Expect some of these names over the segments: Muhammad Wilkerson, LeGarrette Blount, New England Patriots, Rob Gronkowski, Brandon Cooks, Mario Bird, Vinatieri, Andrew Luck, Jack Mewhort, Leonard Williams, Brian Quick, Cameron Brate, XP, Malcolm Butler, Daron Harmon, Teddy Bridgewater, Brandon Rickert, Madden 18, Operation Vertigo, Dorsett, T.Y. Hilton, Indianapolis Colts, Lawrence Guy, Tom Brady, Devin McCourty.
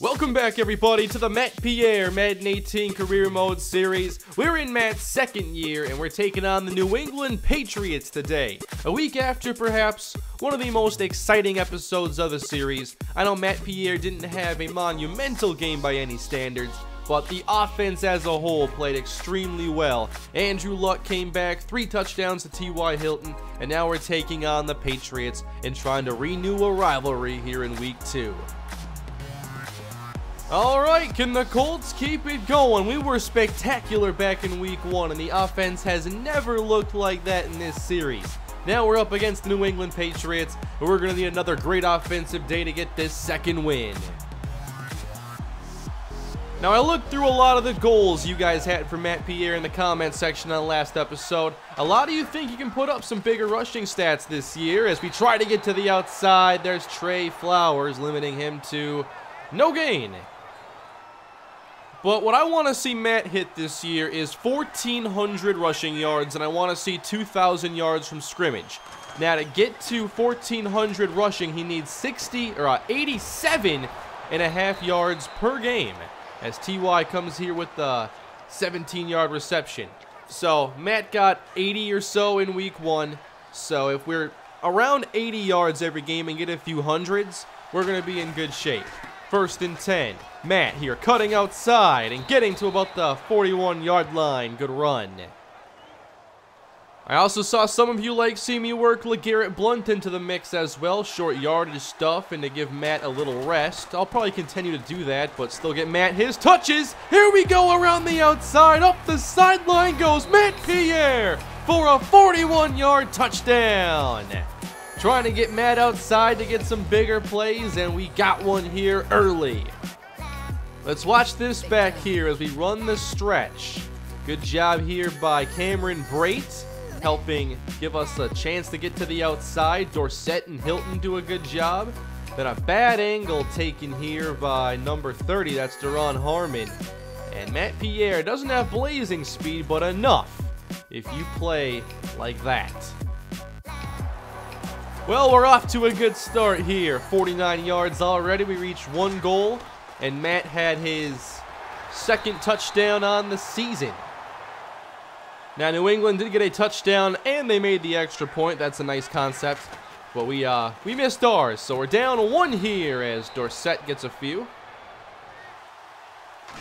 Welcome back, everybody, to the Matt Pierre Madden 18 Career Mode series. We're in Matt's second year, and we're taking on the New England Patriots today. A week after, perhaps, one of the most exciting episodes of the series. I know Matt Pierre didn't have a monumental game by any standards, but the offense as a whole played extremely well. Andrew Luck came back, 3 touchdowns to T.Y. Hilton, and now we're taking on the Patriots and trying to renew a rivalry here in Week 2. Alright, can the Colts keep it going? We were spectacular back in Week 1, and the offense has never looked like that in this series. Now we're up against the New England Patriots, and we're going to need another great offensive day to get this second win. Now, I looked through a lot of the goals you guys had for Matt Pierre in the comment section on the last episode. A lot of you think you can put up some bigger rushing stats this year. As we try to get to the outside, there's Trey Flowers, limiting him to no gain. But what I want to see Matt hit this year is 1,400 rushing yards, and I want to see 2,000 yards from scrimmage. Now, to get to 1,400 rushing, he needs 87.5 yards per game, as T.Y. comes here with the 17-yard reception. So Matt got 80 or so in Week 1. So if we're around 80 yards every game and get a few hundreds, we're going to be in good shape. First and 10. Matt here cutting outside and getting to about the 41-yard line. Good run. I also saw some of you like seeing me work LeGarrette Blount into the mix as well. Short yardage stuff and to give Matt a little rest. I'll probably continue to do that, but still get Matt his touches. Here we go around the outside. Up the sideline goes Matt Pierre for a 41-yard touchdown. Trying to get Matt outside to get some bigger plays, and we got one here early. Let's watch this back here as we run the stretch. Good job here by Cameron Brate, helping give us a chance to get to the outside. Dorsett and Hilton do a good job. Then a bad angle taken here by number 30. That's Daron Harmon. And Matt Pierre doesn't have blazing speed, but enough if you play like that. Well, we're off to a good start here. 49 yards already. We reached one goal, and Matt had his second touchdown on the season. Now, New England did get a touchdown, and they made the extra point. That's a nice concept. But we missed ours, so we're down one here as Dorsett gets a few.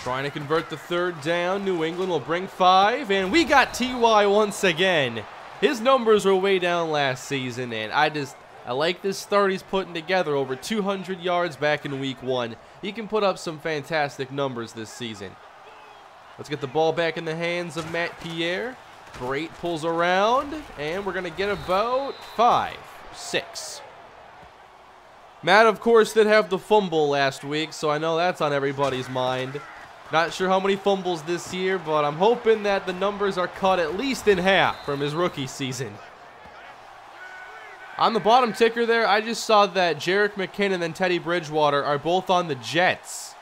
Trying to convert the third down. New England will bring 5, and we got T.Y. once again. His numbers were way down last season, and I like this start he's putting together. Over 200 yards back in Week 1. He can put up some fantastic numbers this season. Let's get the ball back in the hands of Matt Pierre. Brate pulls around, and we're going to get about 5, 6. Matt, of course, did have the fumble last week, so I know that's on everybody's mind. Not sure how many fumbles this year, but I'm hoping that the numbers are cut at least in half from his rookie season. On the bottom ticker there, I just saw that Jerick McKinnon and Teddy Bridgewater are both on the Jets.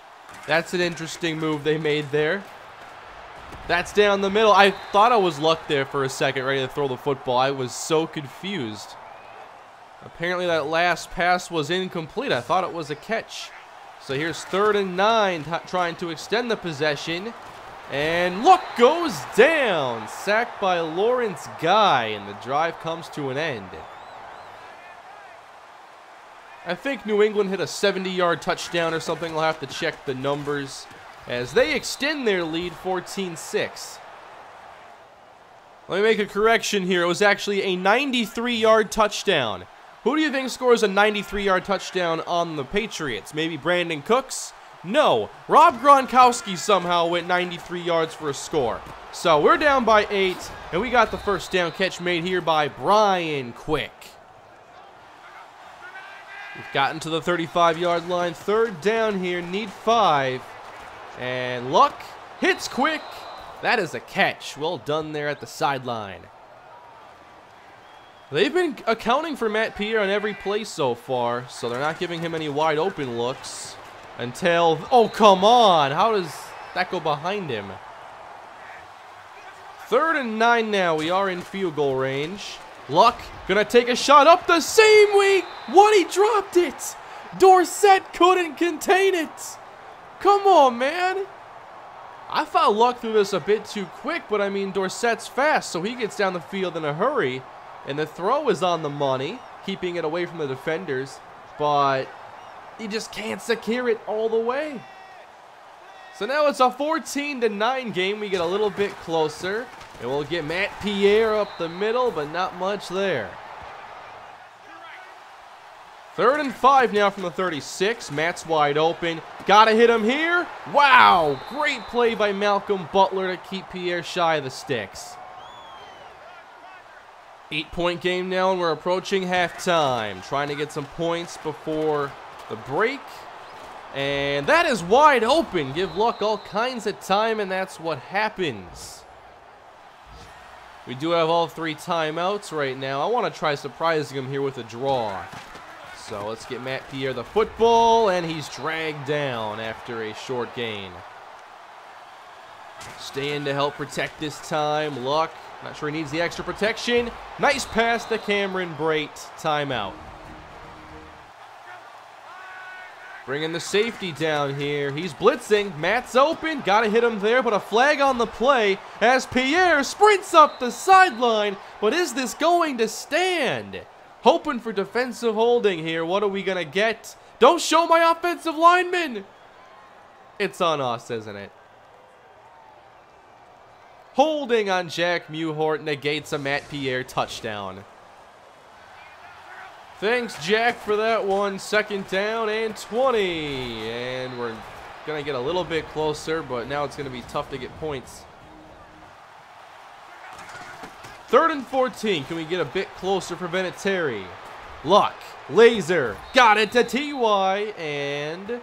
That's an interesting move they made there. That's down the middle. I thought I was Luck there for a second, ready to throw the football. I was so confused. Apparently that last pass was incomplete. I thought it was a catch. So here's 3rd and 9, trying to extend the possession. And Luck goes down. Sacked by Lawrence Guy, and the drive comes to an end. I think New England hit a 70-yard touchdown or something. I'll have to check the numbers, as they extend their lead 14-6. Let me make a correction here. It was actually a 93-yard touchdown. Who do you think scores a 93-yard touchdown on the Patriots? Maybe Brandon Cooks? No. Rob Gronkowski somehow went 93 yards for a score. So we're down by 8, and we got the first down catch made here by Brian Quick. We've gotten to the 35-yard line. 3rd down here. Need 5. And Luck hits Quick. That is a catch. Well done there at the sideline. They've been accounting for Matt Pierre on every play so far, so they're not giving him any wide open looks until... Oh, come on! How does that go behind him? 3rd and 9 now. We are in field goal range. Luck gonna take a shot up the seam. What? He dropped it! Dorsett couldn't contain it! Come on, man. I thought Luck threw this a bit too quick, but I mean, Dorsett's fast, so he gets down the field in a hurry. And the throw is on the money, keeping it away from the defenders. But he just can't secure it all the way. So now it's a 14-9 game. We get a little bit closer. And we'll get Matt Pierre up the middle, but not much there. 3rd and 5 now from the 36. Matt's wide open. Gotta hit him here. Wow, great play by Malcolm Butler to keep Pierre shy of the sticks. 8-point game now, and we're approaching halftime. Trying to get some points before the break. And that is wide open. Give Luck all kinds of time, and that's what happens. We do have all 3 timeouts right now. I want to try surprising him here with a draw. So let's get Matt Pierre the football, and he's dragged down after a short gain. Staying to help protect this time. Luck, not sure he needs the extra protection. Nice pass to Cameron Brate. Timeout. Bringing the safety down here. He's blitzing. Matt's open. Got to hit him there, but a flag on the play as Pierre sprints up the sideline. But is this going to stand? Hoping for defensive holding here. What are we going to get? Don't show my offensive lineman. It's on us, isn't it? Holding on Jack Mewhort negates a Matt Pierre touchdown. Thanks, Jack, for that one. 2nd down and 20. And we're going to get a little bit closer, but now it's going to be tough to get points. 3rd and 14. Can we get a bit closer for Vinatieri? Luck. Laser. Got it to T.Y. And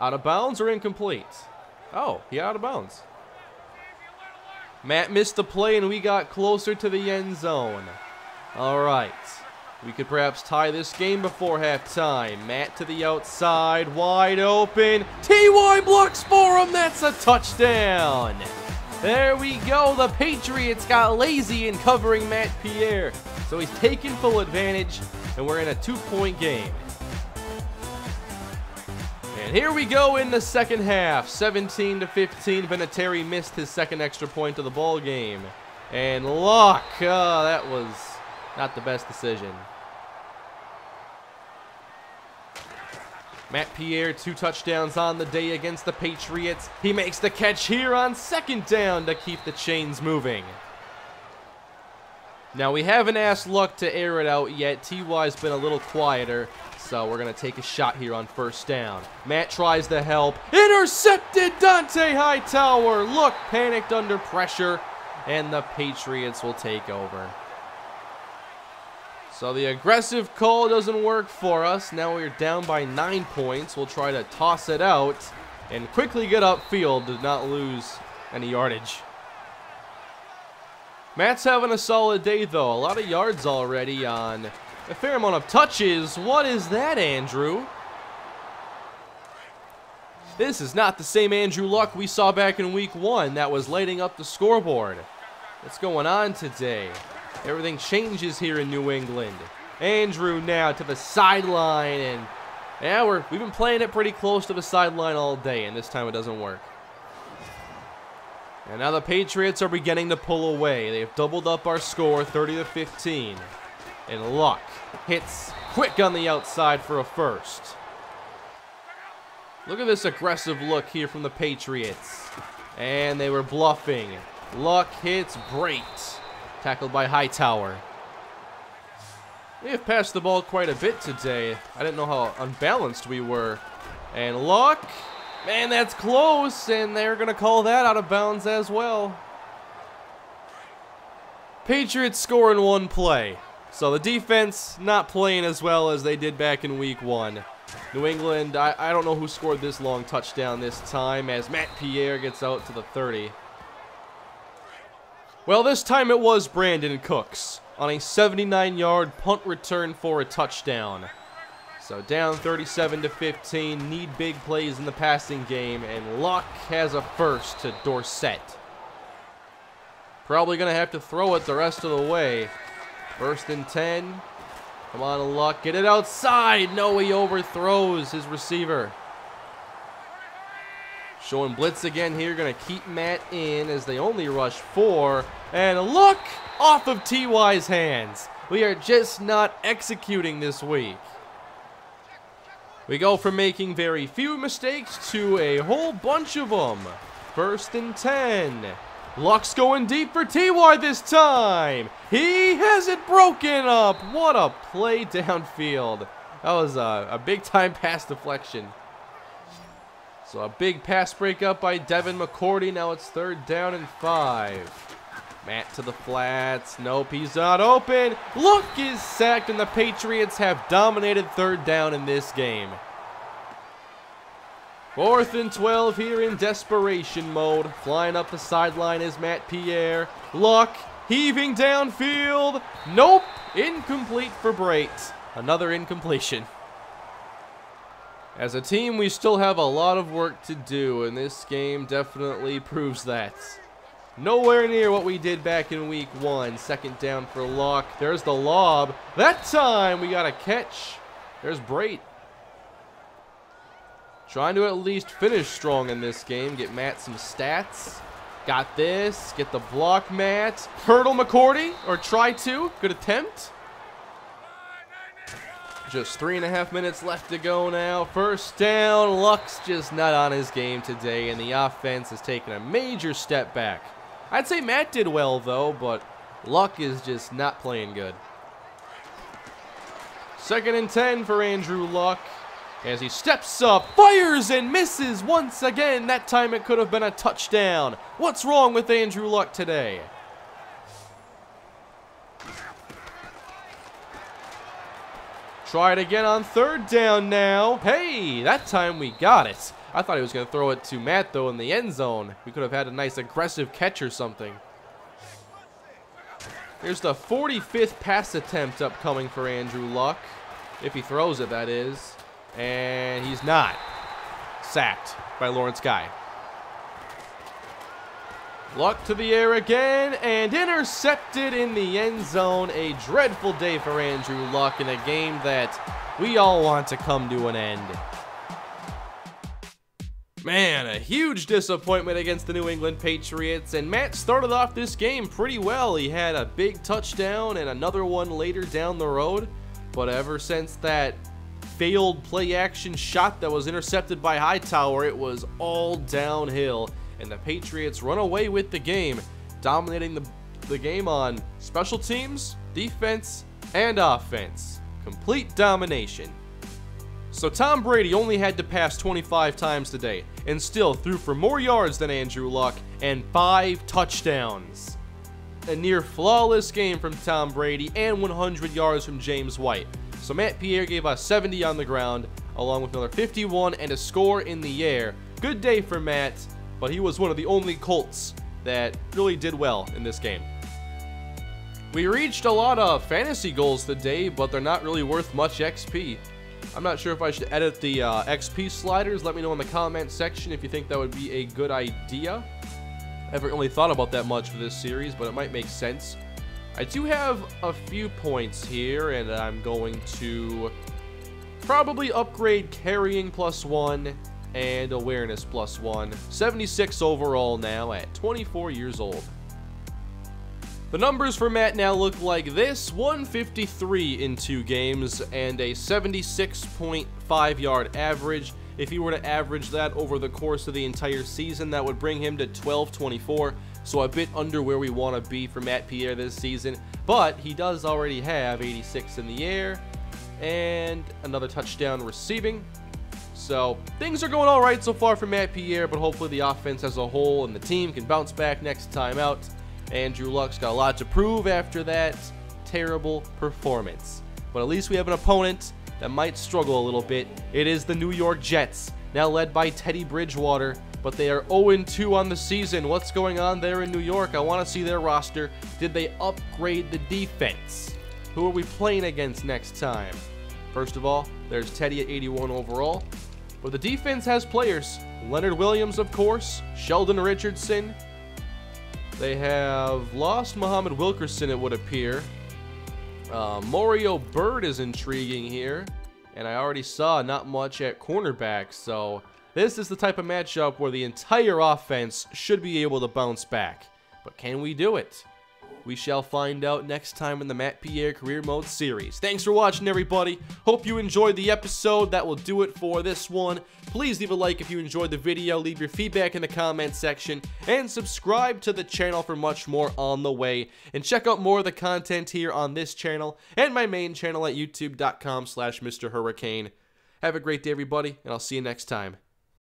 out of bounds or incomplete? Oh, he out of bounds. Matt missed the play, and we got closer to the end zone. All right. We could perhaps tie this game before halftime. Matt to the outside, wide open. T.Y. blocks for him. That's a touchdown. There we go. The Patriots got lazy in covering Matt Pierre. So he's taken full advantage, and we're in a 2-point game. And here we go in the second half. 17-15. Vinatieri missed his 2nd extra point of the ball game. And Luck, that was not the best decision. Matt Pierre, 2 touchdowns on the day against the Patriots. He makes the catch here on 2nd down to keep the chains moving. Now, we haven't asked Luck to air it out yet. T.Y.'s been a little quieter, so we're going to take a shot here on 1st down. Matt tries to help. Intercepted. Dont'a Hightower. Luck panicked under pressure, and the Patriots will take over. So the aggressive call doesn't work for us. Now we're down by 9 points. We'll try to toss it out and quickly get upfield to not lose any yardage. Matt's having a solid day, though. A lot of yards already on a fair amount of touches. What is that, Andrew? This is not the same Andrew Luck we saw back in week 1 that was lighting up the scoreboard. What's going on today? Everything changes here in New England. Andrew now to the sideline, and yeah, we've been playing it pretty close to the sideline all day, and this time it doesn't work. And now the Patriots are beginning to pull away. They've doubled up our score, 30-15. And Luck hits Quick on the outside for a 1st. Look at this aggressive look here from the Patriots. And they were bluffing. Luck hits Brate. Tackled by Hightower. We have passed the ball quite a bit today. I didn't know how unbalanced we were. And Luck, man, that's close. And they're going to call that out of bounds as well. Patriots score in 1 play. So the defense not playing as well as they did back in week 1. New England, I don't know who scored this long touchdown this time as Matt Pierre gets out to the 30. Well, this time it was Brandon Cooks on a 79-yard punt return for a touchdown. So down 37-15, need big plays in the passing game, and Luck has a 1st to Dorsett. Probably going to have to throw it the rest of the way. 1st and 10. Come on, Luck. Get it outside. No, he overthrows his receiver. Showing blitz again here, going to keep Matt in as they only rush four. And look, off of T.Y.'s hands. We are just not executing this week. We go from making very few mistakes to a whole bunch of them. First and 10. Luck's going deep for T.Y. this time. He has it broken up. What a play downfield. That was a big time pass deflection. So a big pass breakup by Devin McCourty. Now it's 3rd down and 5. Matt to the flats. Nope, he's not open. Luck is sacked, and the Patriots have dominated 3rd down in this game. 4th and 12 here in desperation mode. Flying up the sideline is Matt Pierre. Luck heaving downfield. Nope, incomplete for Brate. Another incompletion. As a team, we still have a lot of work to do, and this game definitely proves that. Nowhere near what we did back in week 1. 2nd down for Luck. There's the lob. That time we got a catch. There's Brate. Trying to at least finish strong in this game. Get Matt some stats. Got this. Get the block, Matt. Hurdle McCourty, or try to. Good attempt. Just 3.5 minutes left to go now. 1st down. Luck's just not on his game today, and the offense has taken a major step back. I'd say Matt did well, though, but Luck is just not playing good. 2nd and 10 for Andrew Luck as he steps up, fires, and misses once again. That time it could have been a touchdown. What's wrong with Andrew Luck today? Try it again on 3rd down now. Hey, that time we got it. I thought he was going to throw it to Matt, though, in the end zone. We could have had a nice aggressive catch or something. Here's the 45th pass attempt upcoming for Andrew Luck. If he throws it, that is. And he's not. Sacked by Lawrence Guy. Luck to the air again, and intercepted in the end zone. A dreadful day for Andrew Luck in a game that we all want to come to an end. Man, a huge disappointment against the New England Patriots, and Matt started off this game pretty well. He had a big touchdown and another one later down the road, but ever since that failed play-action shot that was intercepted by Hightower, it was all downhill. And the Patriots run away with the game, dominating the game on special teams, defense, and offense. Complete domination. So Tom Brady only had to pass 25 times today, and still threw for more yards than Andrew Luck and 5 touchdowns. A near flawless game from Tom Brady and 100 yards from James White. So Matt Pierre gave us 70 on the ground, along with another 51 and a score in the air. Good day for Matt, but he was one of the only Colts that really did well in this game. We reached a lot of fantasy goals today, but they're not really worth much XP. I'm not sure if I should edit the XP sliders. Let me know in the comment section if you think that would be a good idea. I haven't really thought about that much for this series, but it might make sense. I do have a few points here, and I'm going to probably upgrade carrying +1. And awareness +1. 76 overall now at 24 years old. The numbers for Matt now look like this: 153 in 2 games and a 76.5 yard average. If he were to average that over the course of the entire season, that would bring him to 1224. So a bit under where we want to be for Matt Pierre this season, but he does already have 86 in the air and another touchdown receiving. So things are going all right so far for Matt Pierre, but hopefully the offense as a whole and the team can bounce back next time out. Andrew Luck's got a lot to prove after that terrible performance, but at least we have an opponent that might struggle a little bit. It is the New York Jets, now led by Teddy Bridgewater, but they are 0-2 on the season. What's going on there in New York? I want to see their roster. Did they upgrade the defense? Who are we playing against next time? First of all, there's Teddy at 81 overall. But the defense has players. Leonard Williams, of course. Sheldon Richardson. They have lost Muhammad Wilkerson, it would appear. Mario Bird is intriguing here. And I already saw not much at cornerback, so This is the type of matchup where the entire offense should be able to bounce back. But can we do it? We shall find out next time in the Matt Pierre Career Mode series. Thanks for watching, everybody. Hope you enjoyed the episode. That will do it for this one. Please leave a like if you enjoyed the video. Leave your feedback in the comment section. And subscribe to the channel for much more on the way. And check out more of the content here on this channel and my main channel at youtube.com/MrHurricane. Have a great day, everybody, and I'll see you next time.